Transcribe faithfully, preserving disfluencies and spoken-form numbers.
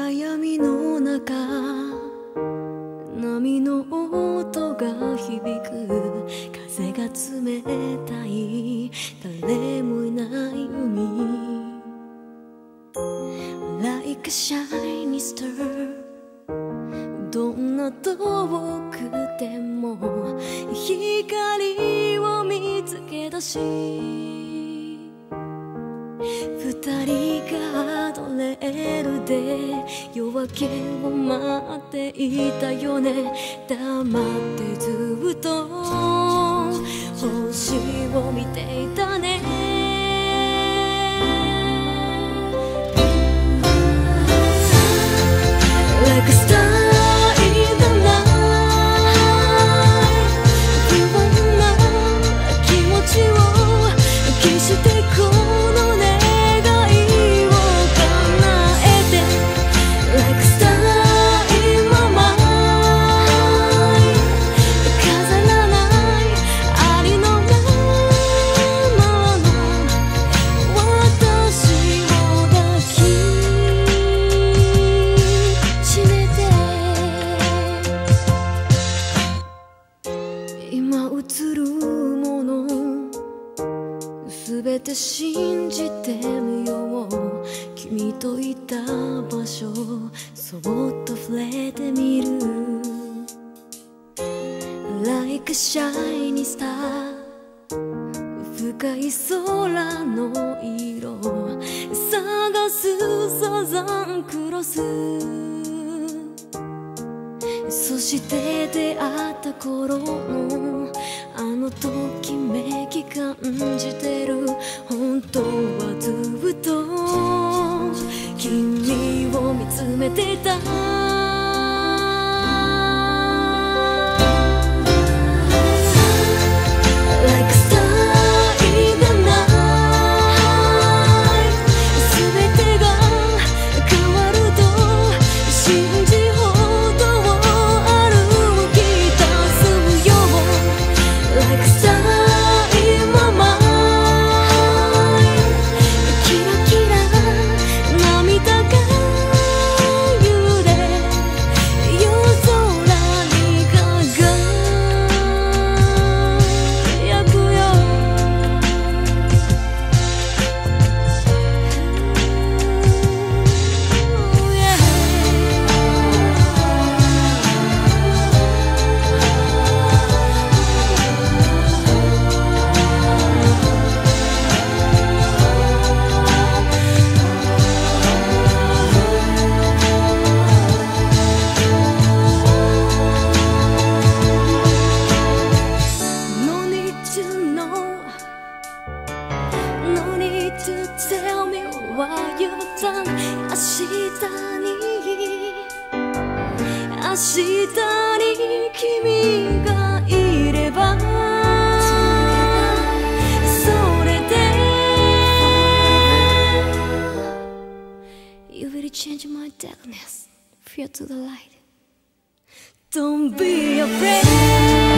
暗闇の中、波の音が響く。風が冷たい、誰もいない海。 Like a shining star、 どんな遠くでも光を見つけ出し、二人がドレールで夜明けを待っていたよね。黙ってずっと星を見ていたね。全て信じてみよう。君といた場所、そっと触れてみる。 Like a shining star、 深い空の色、探すサザンクロス。そして出会った頃のあのときめき感じてる。本当はずっと君を見つめていた。Tell me what you've done。 明日に明日に君がいればそれで You will change my darkness, fear to the light. Don't be afraid.